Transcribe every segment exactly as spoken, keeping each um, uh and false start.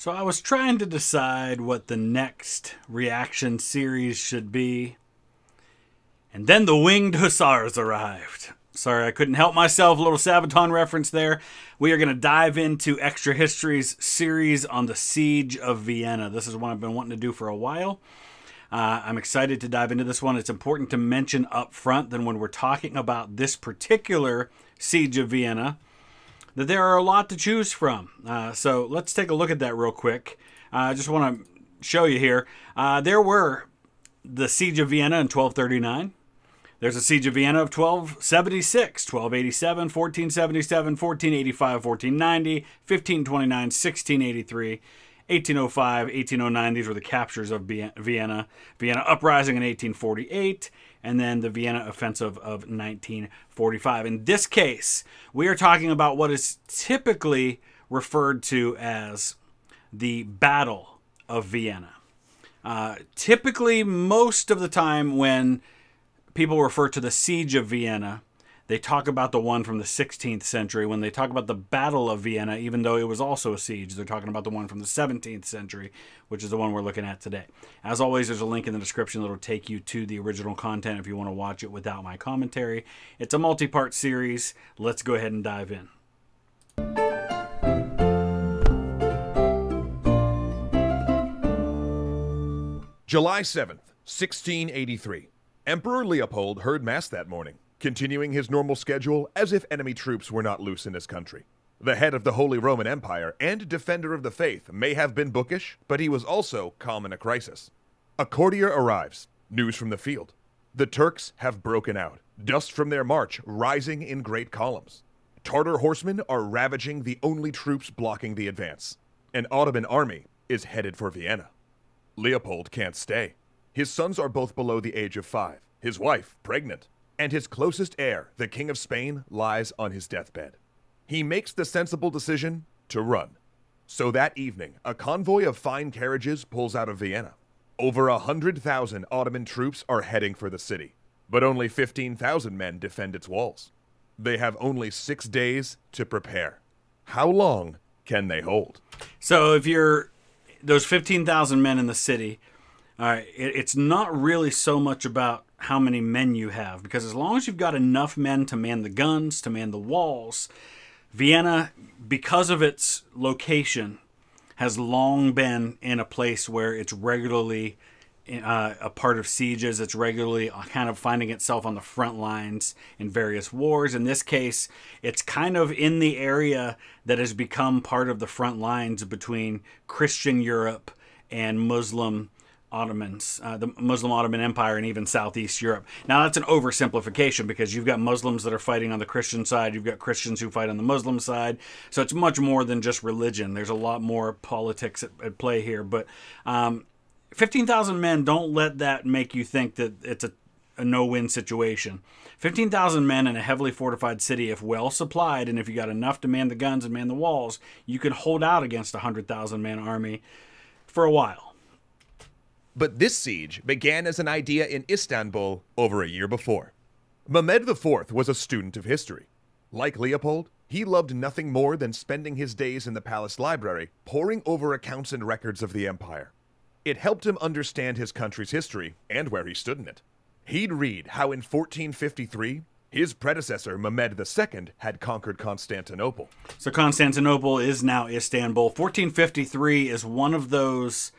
So I was trying to decide what the next reaction series should be. And then the winged hussars arrived. Sorry, I couldn't help myself. A little Sabaton reference there. We are going to dive into Extra History's series on the Siege of Vienna. This is one I've been wanting to do for a while. Uh, I'm excited to dive into this one. It's important to mention up front that when we're talking about this particular Siege of Vienna, that there are a lot to choose from. Uh, so let's take a look at that real quick. I uh, just want to show you here. Uh, there were the Siege of Vienna in twelve thirty-nine. There's a Siege of Vienna of twelve seventy-six, twelve eighty-seven, fourteen seventy-seven, fourteen eighty-five, fourteen ninety, fifteen twenty-nine, sixteen eighty-three, eighteen oh five, eighteen oh nine. These were the captures of Vienna. Vienna Uprising in eighteen forty-eight, and then the Vienna Offensive of nineteen forty-five. In this case, we are talking about what is typically referred to as the Battle of Vienna. Uh, typically, most of the time when people refer to the Siege of Vienna, they talk about the one from the sixteenth century. When they talk about the Battle of Vienna, even though it was also a siege, they're talking about the one from the seventeenth century, which is the one we're looking at today. As always, there's a link in the description that'll take you to the original content if you want to watch it without my commentary. It's a multi-part series. Let's go ahead and dive in. July seventh, sixteen eighty-three. Emperor Leopold heard mass that morning, continuing his normal schedule as if enemy troops were not loose in his country. The head of the Holy Roman Empire and defender of the faith may have been bookish, but he was also calm in a crisis. A courier arrives, news from the field. The Turks have broken out, dust from their march rising in great columns. Tartar horsemen are ravaging the only troops blocking the advance. An Ottoman army is headed for Vienna. Leopold can't stay. His sons are both below the age of five, his wife pregnant, and his closest heir, the King of Spain, lies on his deathbed. He makes the sensible decision to run. So that evening, a convoy of fine carriages pulls out of Vienna. Over one hundred thousand Ottoman troops are heading for the city, but only fifteen thousand men defend its walls. They have only six days to prepare. How long can they hold? So if you're those fifteen thousand men in the city, all right, it's not really so much about how many men you have, because as long as you've got enough men to man the guns, to man the walls, Vienna, because of its location, has long been in a place where it's regularly uh, a part of sieges. It's regularly kind of finding itself on the front lines in various wars. In this case, it's kind of in the area that has become part of the front lines between Christian Europe and Muslim Ottomans, uh, the Muslim Ottoman Empire, and even Southeast Europe. Now, that's an oversimplification because you've got Muslims that are fighting on the Christian side. You've got Christians who fight on the Muslim side. So it's much more than just religion. There's a lot more politics at, at play here. But um, fifteen thousand men, don't let that make you think that it's a, a no-win situation. fifteen thousand men in a heavily fortified city, if well supplied, and if you got enough to man the guns and man the walls, you can hold out against a one hundred thousand man army for a while. But this siege began as an idea in Istanbul over a year before. Mehmed the fourth was a student of history. Like Leopold, he loved nothing more than spending his days in the palace library, poring over accounts and records of the empire. It helped him understand his country's history and where he stood in it. He'd read how in fourteen fifty-three, his predecessor, Mehmed the second, had conquered Constantinople. So Constantinople is now Istanbul. fourteen fifty-three is one of those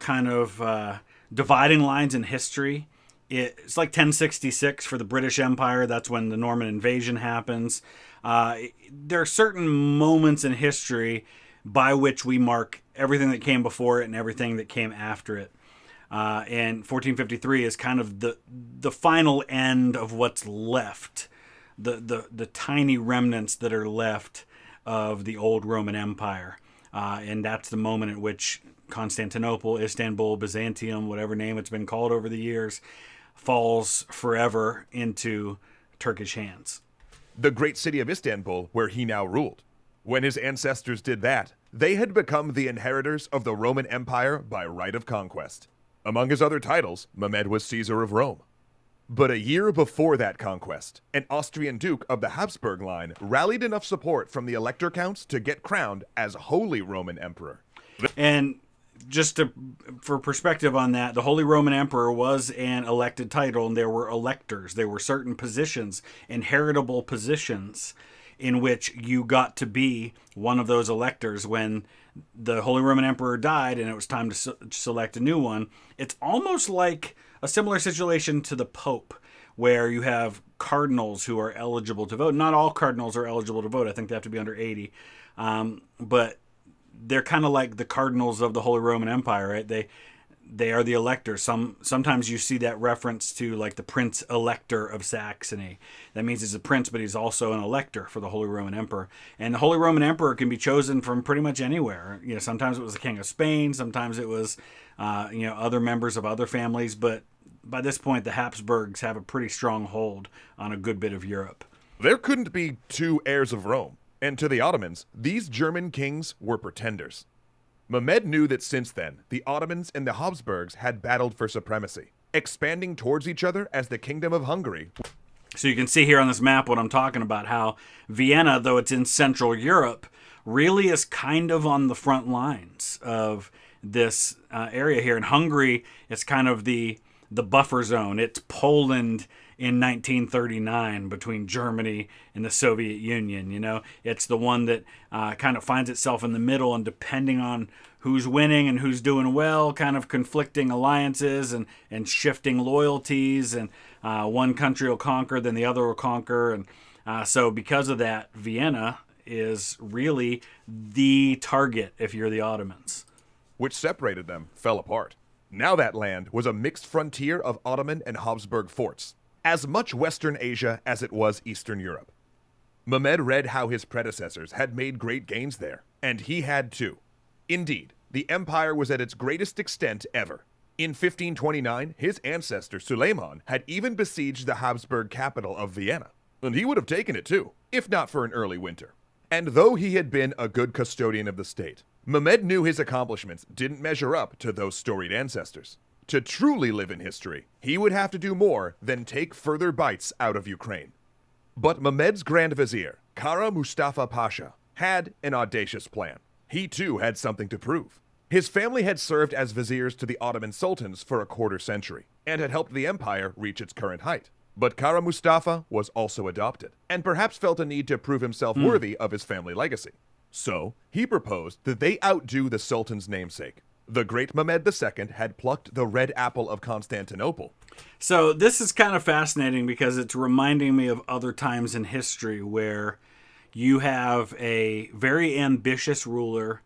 kind of uh, dividing lines in history. It, it's like ten sixty-six for the British Empire. That's when the Norman invasion happens. Uh, there are certain moments in history by which we mark everything that came before it and everything that came after it. Uh, and fourteen fifty-three is kind of the the final end of what's left, the the the tiny remnants that are left of the old Roman Empire. Uh, and that's the moment at which Constantinople, Istanbul, Byzantium, whatever name it's been called over the years, falls forever into Turkish hands. The great city of Istanbul, where he now ruled. When his ancestors did that, they had become the inheritors of the Roman Empire by right of conquest. Among his other titles, Mehmed was Caesar of Rome. But a year before that conquest, an Austrian duke of the Habsburg line rallied enough support from the elector counts to get crowned as Holy Roman Emperor. And just to, for perspective on that, the Holy Roman Emperor was an elected title, and there were electors. There were certain positions, inheritable positions, in which you got to be one of those electors. When the Holy Roman Emperor died and it was time to se select a new one, it's almost like a similar situation to the Pope, where you have cardinals who are eligible to vote. Not all cardinals are eligible to vote. I think they have to be under eighty. Um, but they're kind of like the cardinals of the Holy Roman Empire, right? They they are the electors. Some, sometimes you see that reference to like the Prince Elector of Saxony. That means he's a prince, but he's also an elector for the Holy Roman Emperor. And the Holy Roman Emperor can be chosen from pretty much anywhere. You know, sometimes it was the King of Spain. Sometimes it was, uh, you know, other members of other families. But by this point, the Habsburgs have a pretty strong hold on a good bit of Europe. There couldn't be two heirs of Rome, and to the Ottomans, these German kings were pretenders. Mehmed knew that since then, the Ottomans and the Habsburgs had battled for supremacy, expanding towards each other as the Kingdom of Hungary. So you can see here on this map what I'm talking about, how Vienna, though it's in Central Europe, really is kind of on the front lines of this uh, area here. And Hungary is kind of the... the buffer zone. It's Poland in nineteen thirty-nine between Germany and the Soviet Union. You know, it's the one that uh, kind of finds itself in the middle, and depending on who's winning and who's doing well, kind of conflicting alliances and, and shifting loyalties, and uh, one country will conquer, then the other will conquer. And uh, so because of that, Vienna is really the target if you're the Ottomans. Which separated them, fell apart. Now that land was a mixed frontier of Ottoman and Habsburg forts, as much Western Asia as it was Eastern Europe. Mehmed read how his predecessors had made great gains there, and he had too. Indeed, the empire was at its greatest extent ever. In fifteen twenty-nine, his ancestor Suleiman had even besieged the Habsburg capital of Vienna, and he would have taken it too, if not for an early winter. And though he had been a good custodian of the state, Mehmed knew his accomplishments didn't measure up to those storied ancestors. To truly live in history, he would have to do more than take further bites out of Ukraine. But Mehmed's Grand Vizier, Kara Mustafa Pasha, had an audacious plan. He too had something to prove. His family had served as viziers to the Ottoman sultans for a quarter century, and had helped the empire reach its current height. But Kara Mustafa was also adopted, and perhaps felt a need to prove himself mm. worthy of his family legacy. So, he proposed that they outdo the Sultan's namesake. The great Mehmed the Second had plucked the red apple of Constantinople. So, this is kind of fascinating because it's reminding me of other times in history where you have a very ambitious ruler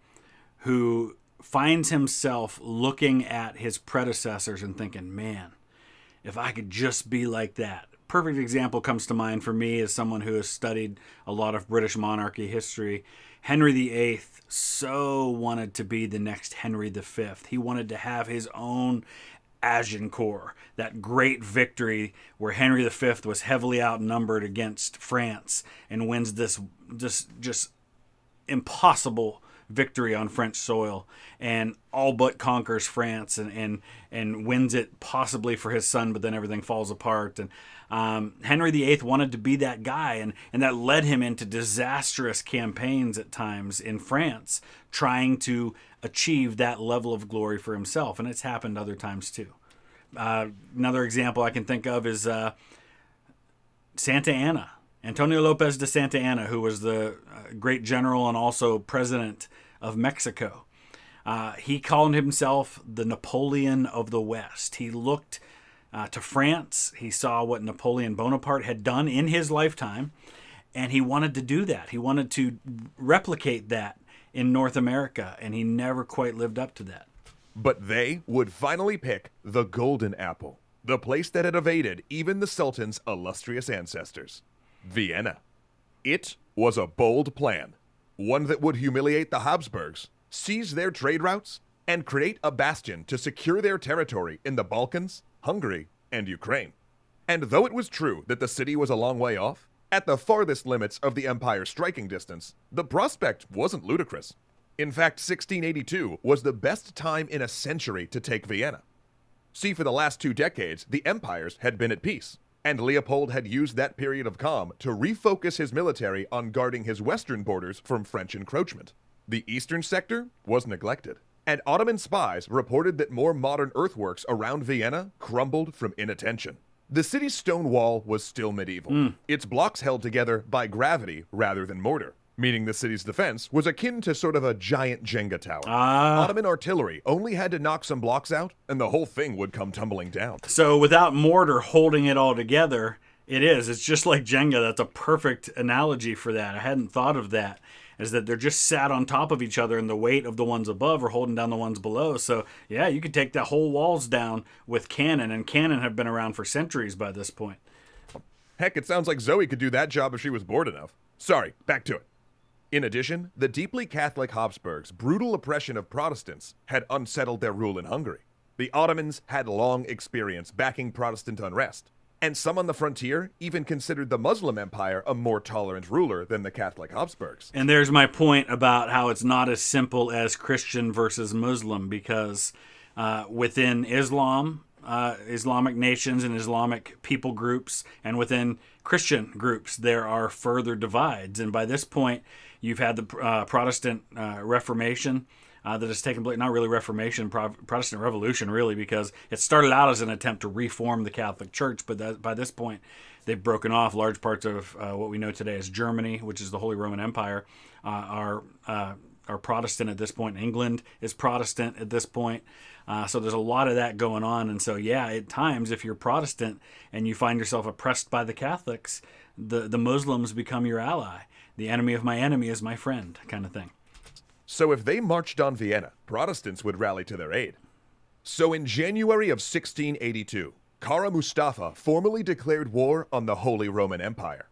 who finds himself looking at his predecessors and thinking, man, if I could just be like that. Perfect example comes to mind for me as someone who has studied a lot of British monarchy history. Henry the Eighth so wanted to be the next Henry the Fifth. He wanted to have his own Agincourt, that great victory where Henry the Fifth was heavily outnumbered against France and wins this just just impossible victory on French soil, and all but conquers France and and and wins it possibly for his son, but then everything falls apart. And um, Henry the Eighth wanted to be that guy, and and that led him into disastrous campaigns at times in France, trying to achieve that level of glory for himself. And it's happened other times too. Uh, another example I can think of is uh, Santa Anna. Antonio Lopez de Santa Anna, who was the great general and also president of Mexico. Uh, he called himself the Napoleon of the West. He looked uh, to France. He saw what Napoleon Bonaparte had done in his lifetime, and he wanted to do that. He wanted to replicate that in North America, and he never quite lived up to that. But they would finally pick the golden apple, the place that had evaded even the Sultan's illustrious ancestors. Vienna. It was a bold plan, one that would humiliate the Habsburgs, seize their trade routes, and create a bastion to secure their territory in the Balkans, Hungary, and Ukraine. And though it was true that the city was a long way off, at the farthest limits of the empire's striking distance, the prospect wasn't ludicrous. In fact, sixteen eighty-two was the best time in a century to take Vienna. See, for the last two decades, the empires had been at peace. And Leopold had used that period of calm to refocus his military on guarding his western borders from French encroachment. The eastern sector was neglected, and Ottoman spies reported that more modern earthworks around Vienna crumbled from inattention. The city's stone wall was still medieval. Mm. Its blocks held together by gravity rather than mortar, meaning the city's defense was akin to sort of a giant Jenga tower. Ah. Ottoman artillery only had to knock some blocks out, and the whole thing would come tumbling down. So without mortar holding it all together, it is. It's just like Jenga. That's a perfect analogy for that. I hadn't thought of that, is that they're just sat on top of each other, and the weight of the ones above are holding down the ones below. So, yeah, you could take the whole walls down with cannon, and cannon have been around for centuries by this point. Heck, it sounds like Zoe could do that job if she was bored enough. Sorry, back to it. In addition, the deeply Catholic Habsburgs' brutal oppression of Protestants had unsettled their rule in Hungary. The Ottomans had long experience backing Protestant unrest, and some on the frontier even considered the Muslim Empire a more tolerant ruler than the Catholic Habsburgs. And there's my point about how it's not as simple as Christian versus Muslim, because uh, within Islam, uh, Islamic nations and Islamic people groups, and within Christian groups, there are further divides. And by this point, you've had the uh, Protestant uh, Reformation uh, that has taken place. Not really Reformation, Pro Protestant Revolution, really, because it started out as an attempt to reform the Catholic Church. But that, by this point, they've broken off large parts of uh, what we know today as Germany, which is the Holy Roman Empire, uh, are, uh, are Protestant at this point. England is Protestant at this point. Uh, so there's a lot of that going on. And so, yeah, at times, if you're Protestant and you find yourself oppressed by the Catholics, the, the Muslims become your ally. The enemy of my enemy is my friend, kind of thing. So if they marched on Vienna, Protestants would rally to their aid. So in January of sixteen eighty-two, Kara Mustafa formally declared war on the Holy Roman Empire.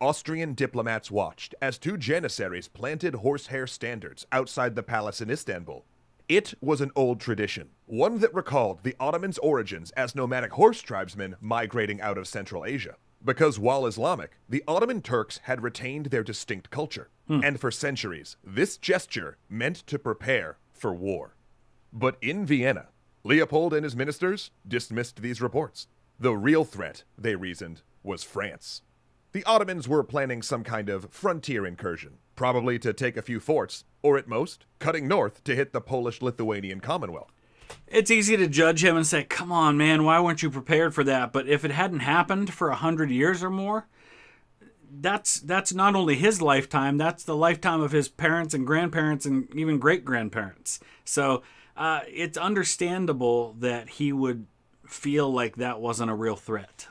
Austrian diplomats watched as two Janissaries planted horsehair standards outside the palace in Istanbul. It was an old tradition, one that recalled the Ottomans' origins as nomadic horse tribesmen migrating out of Central Asia. Because while Islamic, the Ottoman Turks had retained their distinct culture. Hmm. And for centuries, this gesture meant to prepare for war. But in Vienna, Leopold and his ministers dismissed these reports. The real threat, they reasoned, was France. The Ottomans were planning some kind of frontier incursion, probably to take a few forts, or at most, cutting north to hit the Polish-Lithuanian Commonwealth. It's easy to judge him and say, come on, man, why weren't you prepared for that? But if it hadn't happened for a hundred years or more, that's that's not only his lifetime, that's the lifetime of his parents and grandparents and even great-grandparents. So uh, it's understandable that he would feel like that wasn't a real threat.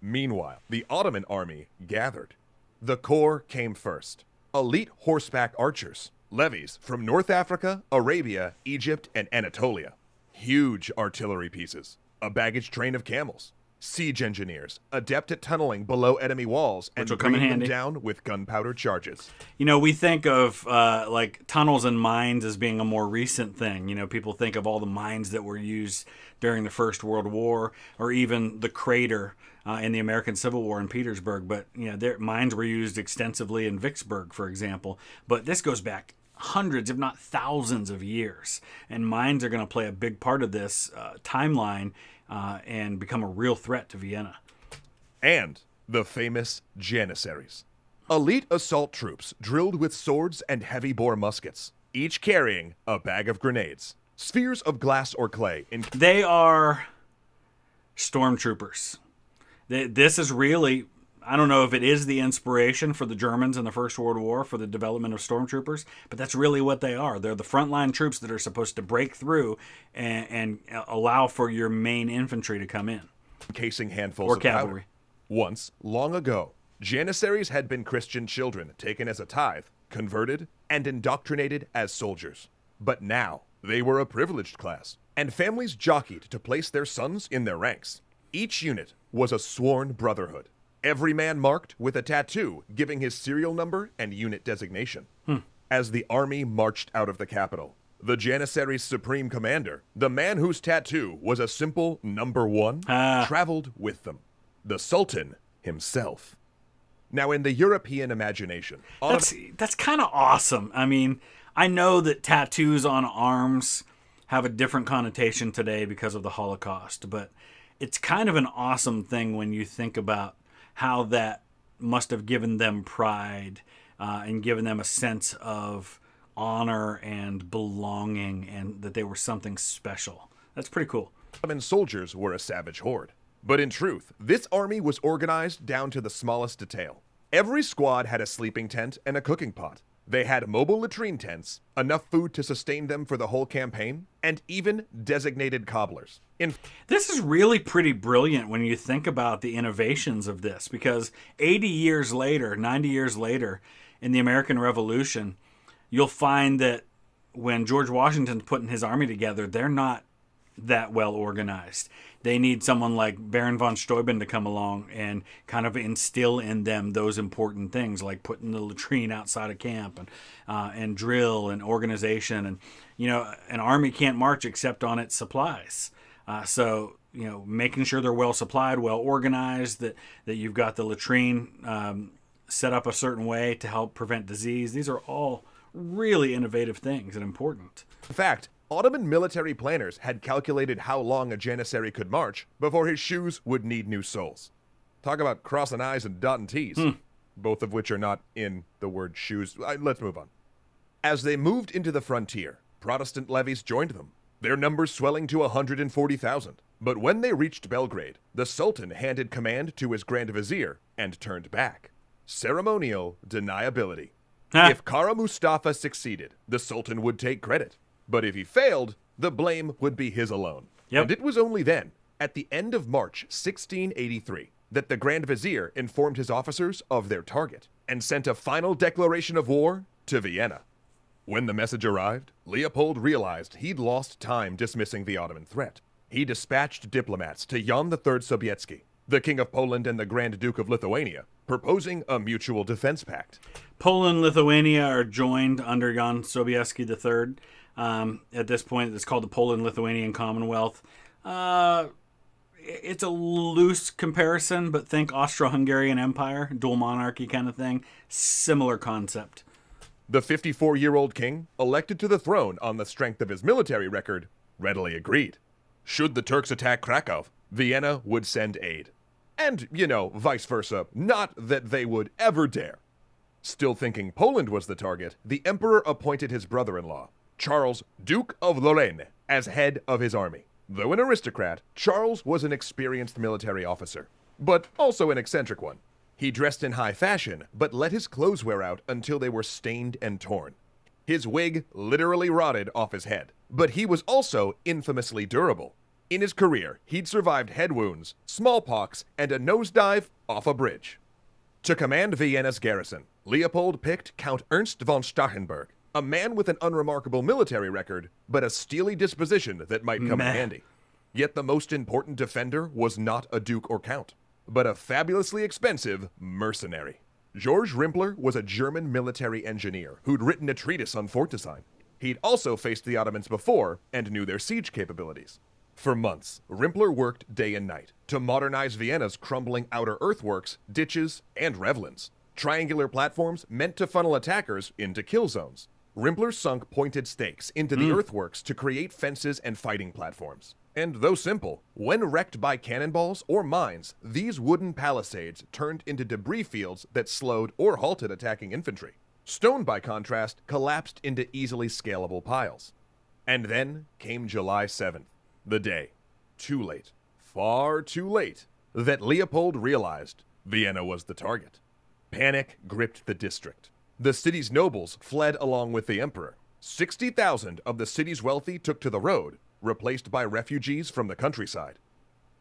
Meanwhile, the Ottoman army gathered. The corps came first. Elite horseback archers. Levies from North Africa, Arabia, Egypt, and Anatolia. Huge artillery pieces, a baggage train of camels, siege engineers, adept at tunneling below enemy walls, and bringing them down with gunpowder charges. You know, we think of uh, like tunnels and mines as being a more recent thing. You know, people think of all the mines that were used during the First World War, or even the crater Uh, in the American Civil War in Petersburg. But, you know, their mines were used extensively in Vicksburg, for example. But this goes back hundreds, if not thousands of years. And mines are going to play a big part of this uh, timeline uh, and become a real threat to Vienna. And the famous Janissaries. Elite assault troops drilled with swords and heavy-bore muskets, each carrying a bag of grenades, spheres of glass or clay. In they are stormtroopers. This is really, I don't know if it is the inspiration for the Germans in the First World War for the development of stormtroopers, but that's really what they are. They're the frontline troops that are supposed to break through and, and allow for your main infantry to come in. Casing handfuls or of cavalry. Powder. Once, long ago, Janissaries had been Christian children taken as a tithe, converted, and indoctrinated as soldiers. But now, they were a privileged class, and families jockeyed to place their sons in their ranks. Each unit was a sworn brotherhood, every man marked with a tattoo giving his serial number and unit designation. Hmm. As the army marched out of the capital, the Janissaries' supreme commander, the man whose tattoo was a simple number one, ah. traveled with them, the Sultan himself. Now, in the European imagination... That's, that's kind of awesome. I mean, I know that tattoos on arms have a different connotation today because of the Holocaust, but... it's kind of an awesome thing when you think about how that must have given them pride uh, and given them a sense of honor and belonging and that they were something special. That's pretty cool. Ottoman soldiers were a savage horde. But in truth, this army was organized down to the smallest detail. Every squad had a sleeping tent and a cooking pot. They had mobile latrine tents, enough food to sustain them for the whole campaign, and even designated cobblers. In this is really pretty brilliant when you think about the innovations of this, because eighty years later, ninety years later, in the American Revolution, you'll find that when George Washington's putting his army together, they're not that well organized. They need someone like Baron von Steuben to come along and kind of instill in them those important things, like putting the latrine outside of camp and uh, and drill and organization. And, you know, an army can't march except on its supplies. Uh, so, you know, making sure they're well supplied, well organized, that, that you've got the latrine um, set up a certain way to help prevent disease. These are all really innovative things and important. In fact, Ottoman military planners had calculated how long a Janissary could march before his shoes would need new soles. Talk about crossing I's and dotting T's, hmm. both of which are not in the word shoes. Let's move on. As they moved into the frontier, Protestant levies joined them, their numbers swelling to one hundred forty thousand. But when they reached Belgrade, the Sultan handed command to his Grand Vizier and turned back. Ceremonial deniability. Ah. If Kara Mustafa succeeded, the Sultan would take credit. But if he failed, the blame would be his alone. Yep. And it was only then, at the end of March sixteen eighty-three, that the Grand Vizier informed his officers of their target and sent a final declaration of war to Vienna. When the message arrived, Leopold realized he'd lost time dismissing the Ottoman threat. He dispatched diplomats to Jan the third Sobieski, the King of Poland and the Grand Duke of Lithuania, proposing a mutual defense pact. Poland and Lithuania are joined under Jan Sobieski the third. Um, at this point, it's called the Polish-Lithuanian Commonwealth. Uh, it's a loose comparison, but think Austro-Hungarian Empire, dual monarchy kind of thing. Similar concept. The fifty-four-year-old king, elected to the throne on the strength of his military record, readily agreed. Should the Turks attack Krakow, Vienna would send aid. And, you know, vice versa, not that they would ever dare. Still thinking Poland was the target, the emperor appointed his brother-in-law, Charles, Duke of Lorraine, as head of his army. Though an aristocrat, Charles was an experienced military officer, but also an eccentric one. He dressed in high fashion, but let his clothes wear out until they were stained and torn. His wig literally rotted off his head, but he was also infamously durable. In his career, he'd survived head wounds, smallpox, and a nosedive off a bridge. To command Vienna's garrison, Leopold picked Count Ernst von Starhemberg, a man with an unremarkable military record, but a steely disposition that might come Meh. in handy. Yet the most important defender was not a duke or count, but a fabulously expensive mercenary. George Rimpler was a German military engineer who'd written a treatise on fort design. He'd also faced the Ottomans before and knew their siege capabilities. For months, Rimpler worked day and night to modernize Vienna's crumbling outer earthworks, ditches, and ravelins, triangular platforms meant to funnel attackers into kill zones. Rimpler sunk pointed stakes into the mm. earthworks to create fences and fighting platforms. And though simple, when wrecked by cannonballs or mines, these wooden palisades turned into debris fields that slowed or halted attacking infantry. Stone, by contrast, collapsed into easily scalable piles. And then came July seventh, the day, too late, far too late, that Leopold realized Vienna was the target. Panic gripped the district. The city's nobles fled along with the emperor. sixty thousand of the city's wealthy took to the road, replaced by refugees from the countryside.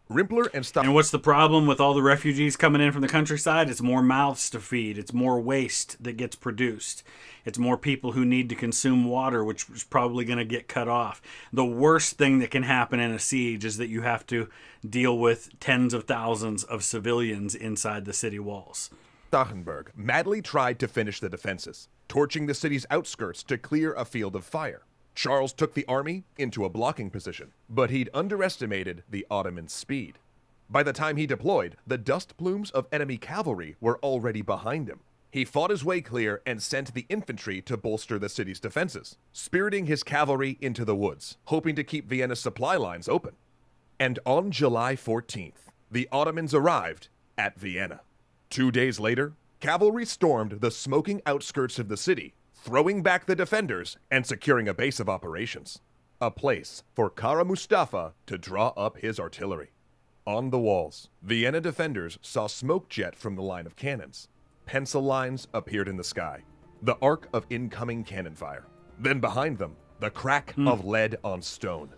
Rimpler and Stop. And what's the problem with all the refugees coming in from the countryside? It's more mouths to feed. It's more waste that gets produced. It's more people who need to consume water, which is probably going to get cut off. The worst thing that can happen in a siege is that you have to deal with tens of thousands of civilians inside the city walls. Starhemberg madly tried to finish the defenses, torching the city's outskirts to clear a field of fire. Charles took the army into a blocking position, but he'd underestimated the Ottoman speed. By the time he deployed, the dust plumes of enemy cavalry were already behind him. He fought his way clear and sent the infantry to bolster the city's defenses, spiriting his cavalry into the woods, hoping to keep Vienna's supply lines open. And on July fourteenth, the Ottomans arrived at Vienna. Two days later, cavalry stormed the smoking outskirts of the city, throwing back the defenders and securing a base of operations. A place for Kara Mustafa to draw up his artillery. On the walls, Vienna defenders saw smoke jet from the line of cannons. Pencil lines appeared in the sky, the arc of incoming cannon fire. Then behind them, the crack mm. of lead on stone.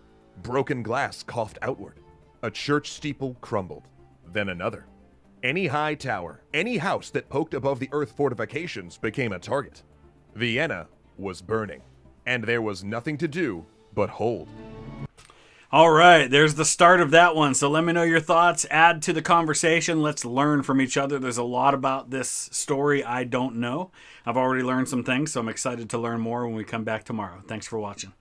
Broken glass coughed outward. A church steeple crumbled, then another. Any high tower, any house that poked above the earth fortifications became a target. Vienna was burning, and there was nothing to do but hold. All right, there's the start of that one. So let me know your thoughts. Add to the conversation. Let's learn from each other. There's a lot about this story I don't know. I've already learned some things, so I'm excited to learn more when we come back tomorrow. Thanks for watching.